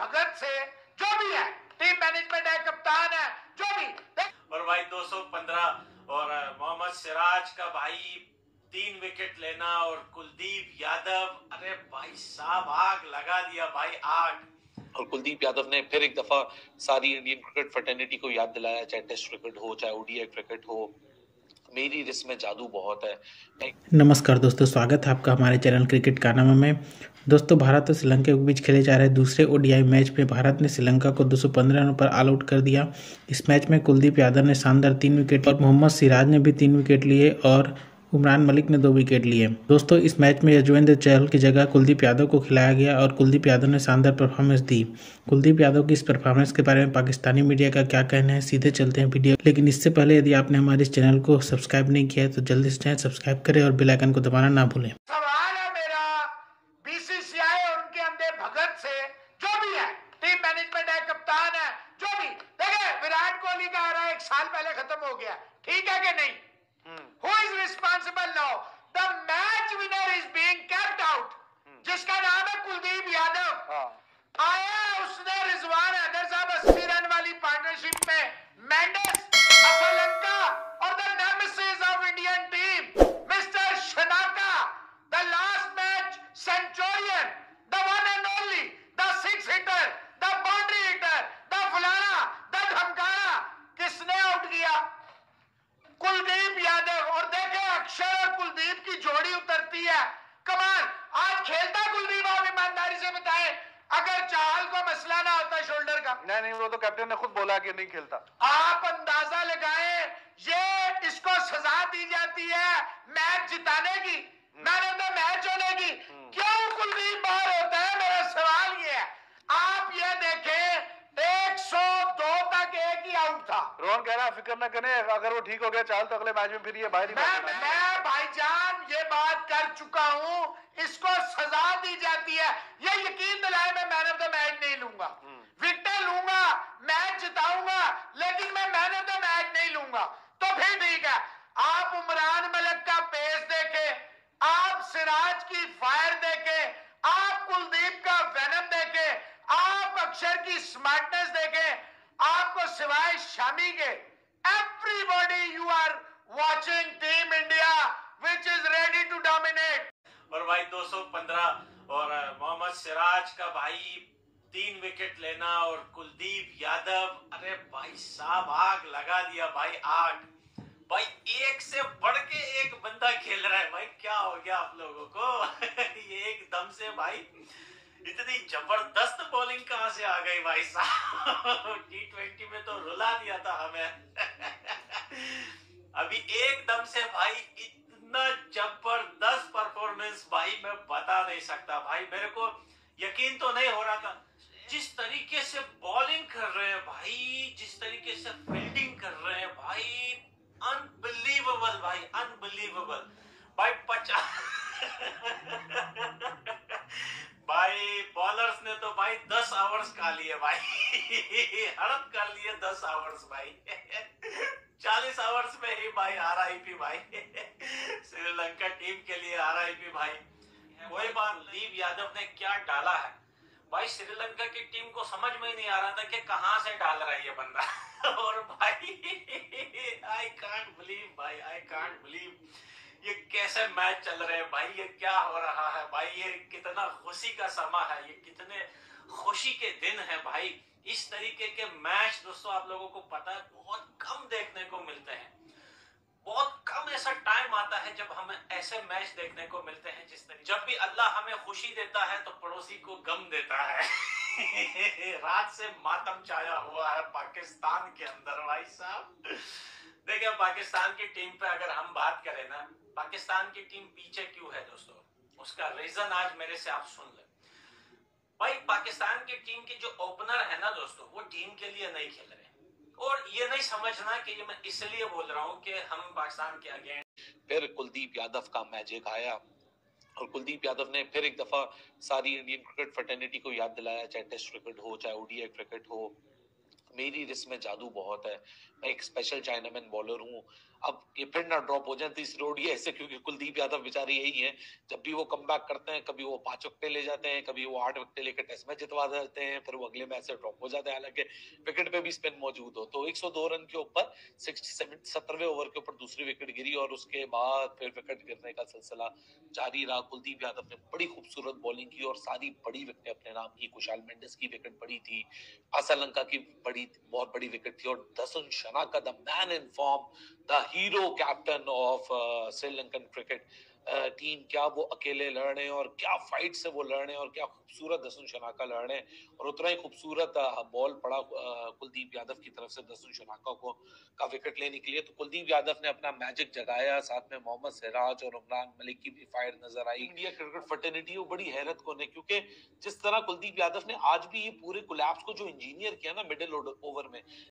भगत से जो भी है, टीम मैनेजमेंट है, कप्तान है, जो भी। और भाई 215 और मोहम्मद सिराज का भाई 3 विकेट लेना और कुलदीप यादव, अरे भाई साहब आग लगा दिया भाई, आग। और कुलदीप यादव ने फिर एक दफा सारी इंडियन क्रिकेट फ्रेटर्निटी को याद दिलाया, चाहे टेस्ट क्रिकेट हो चाहे ओडीआई क्रिकेट हो, मेरी रिस्क में जादू बहुत है। नमस्कार दोस्तों, स्वागत है आपका हमारे चैनल क्रिकेट कारनामा में। दोस्तों, भारत और श्रीलंका के बीच खेले जा रहे दूसरे ओडीआई मैच में भारत ने श्रीलंका को 215 रनों पर ऑल आउट कर दिया। इस मैच में कुलदीप यादव ने शानदार 3 विकेट और मोहम्मद सिराज ने भी 3 विकेट लिए और उमरान मलिक ने 2 विकेट लिए। दोस्तों, इस मैच में यजुवेंद्र चहल की जगह कुलदीप यादव को खिलाया गया और कुलदीप यादव ने शानदार परफॉर्मेंस दी। कुलदीप यादव की इस परफॉर्मेंस के बारे में पाकिस्तानी मीडिया का क्या कहना है, सीधे चलते हैं वीडियो। लेकिन इससे पहले यदि आपने हमारे इस चैनल को सब्सक्राइब नहीं किया है तो जल्दी से सब्सक्राइब करें और बेल आइकन को दबाना ना भूलें। सवाल है मेरा बीसीसीआई और उनके अंदर भगत से, जो भी है, टीम मैनेजमेंट है, कप्तान है, जो भी। देखिए, विराट कोहली का आ रहा है 1 साल पहले खत्म हो गया, ठीक है कि नहीं? Who is responsible now? The match winner is being kept out. जिसका नाम है कुलदीप यादव। आया उसने रिजवान हैदर साहब 80 रन वाली पार्टनरशिप में, मेंडिस, श्रीलंका और the nemesis of Indian team, Mr. Shanaka, the last match centurion, the one and only, the 6 hitter, the boundary hitter, the फलाना, the धमकाना, किसने आउट किया? कुलदीप यादव। और देखे अक्षर और कुलदीप की जोड़ी उतरती है, कमाल। आज खेलता कुलदीप, आप ईमानदारी से बताएं, अगर चाहल को मसला ना होता शोल्डर का। नहीं नहीं, वो तो कैप्टन ने खुद बोला कि नहीं खेलता। आप अंदाजा लगाएं, ये इसको सजा दी जाती है मैच जिताने की, मैन ऑफ द मैच होने की। क्यों कुलदीप बाहर होता है, मेरा सवाल ये है। आप ये देखे 102 तक एक ही आउट था। रोहन कह रहा है फिक्र न करें, अगर वो ठीक हो गया चाल तो अगले मैच में फिर ये बाहर ही। मैं भाईजान ये बात कर चुका हूँ, इसको सजा दी जाती है। ये यकीन दिलाए, मैं मैन ऑफ द मैच नहीं लूंगा, विकेट लूंगा, मैच जिताऊंगा, लेकिन मैं मैन ऑफ द मैच नहीं लूंगा। तो फिर ठीक है, आप उमरान मलिक का पेस देखे, आप सिराज की फायर देखे, आप कुलदीप का वेनम देखे, आप अक्षर की स्मार्टनेस देखे, आपको सिवाय शामी के, everybody you are watching team India which is ready to dominate. और भाई 215 और मोहम्मद सिराज का भाई 3 विकेट लेना और कुलदीप यादव, अरे भाई साहब आग लगा दिया भाई, आग। भाई एक से बढ़ के एक बंदा खेल रहा है भाई, क्या हो गया आप लोगों को? ये एकदम से भाई इतनी जबरदस्त बॉलिंग कहां से आ गई भाई साहब? T20 में तो रुला दिया था हमें। अभी एकदम से भाई इतना जबरदस्त परफॉर्मेंस, भाई मैं बता नहीं सकता भाई, मेरे को यकीन तो नहीं हो रहा था। जिस तरीके से बॉलिंग कर रहे हैं भाई, जिस तरीके से फील्डिंग कर रहे हैं भाई, अनबिलीवेबल भाई, अनबिलीवेबल भाई। 50 भाई बॉलर्स ने तो भाई 10 आवर्स खा लिए भाई, हड़प कर लिए 10 आवर्स भाई। 40 आवर्स में ही भाई आरआईपी भाई, श्रीलंका टीम के लिए आरआईपी भाई। कोई बात, कुलदीप यादव ने क्या डाला है भाई, श्रीलंका की टीम को समझ में ही नहीं आ रहा था कि कहां से डाल रहा है ये बंदा। और भाई आई कांट बिलीव भाई, आई कांट बिलीव ये कैसे मैच चल रहे हैं भाई, ये क्या हो रहा है भाई, ये कितना खुशी का समा है, ये कितने खुशी के दिन है भाई। इस तरीके के मैच दोस्तों आप लोगों को पता है बहुत कम देखने को मिलते हैं, बहुत कम ऐसा टाइम आता है जब हमें ऐसे मैच देखने को मिलते हैं। जिस तरीके जब भी अल्लाह हमें खुशी देता है तो पड़ोसी को गम देता है। रात से मातम छाया हुआ है पाकिस्तान के अंदर भाई साहब। देखिए पाकिस्तान की टीम पे अगर हम बात करें ना, पाकिस्तान की टीम पीछे क्यों है दोस्तों, उसका रीजन आज मेरे से आप सुन ले भाई। पाकिस्तान की टीम के जो ओपनर है ना दोस्तों, वो टीम के लिए नहीं खेल रहे। और ये नहीं समझना कि ये मैं इसलिए बोल रहा हूँ कि हम पाकिस्तान के अगेंस्ट। फिर कुलदीप यादव का मैजिक आया और कुलदीप यादव ने फिर एक दफा सारी इंडियन क्रिकेट फ्रेटर्निटी को याद दिलाया, चाहे टेस्ट क्रिकेट हो चाहे ओडीआई क्रिकेट हो, मेरी रिस्क में जादू बहुत है। मैं एक स्पेशल चाइनामैन बॉलर हूँ, अब ये फिर ना ड्रॉप हो जाए, तीसरी रोड ये ऐसे, क्योंकि कुलदीप यादव बेचारे यही है, जब भी वो कम बैक करते हैं कभी वो 5 विकेट ले जाते हैं, कभी वो 8 विकेट लेकर टेस्ट मैच जितवा देते हैं, फिर वो अगले मैच से ड्रॉप हो जाते हैं, हालांकि विकेट पे भी स्पिन मौजूद हो। तो 102 रन के ऊपर 70वें ओवर के ऊपर दूसरी विकेट गिरी और उसके बाद फिर विकेट गिरने का सिलसिला जारी रहा। कुलदीप यादव ने बड़ी खूबसूरत बॉलिंग की और सारी बड़ी विकेटें अपने नाम की। कुशाल मेंडिस की विकेट बड़ी थी, आसालंका की बड़ी बहुत बड़ी विकेट थी, और Dasun Shanaka the man in form, the hero captain of Sri Lankan cricket team, क्या वो अकेले लड़ने और क्या फाइट से वो लड़ने और क्या खूबसूरत दसुन शनाका लड़ने, और उतना ही खूबसूरत बॉल पड़ा कुलदीप यादव की तरफ से दसुन शनाका को का विकेट लेने के लिए। तो कुलदीप यादव ने अपना मैजिक जगाया, साथ में मोहम्मद सिराज और उमरान मलिक की भी फायर नजर आई। इंडिया क्रिकेट फर्टिलिटी वो बड़ी हैरत को ने, क्योंकि जिस तरह कुलदीप यादव ने आज भी ये पूरे कोलैप्स को जो इंजीनियर किया ना मिडिल ओवर में,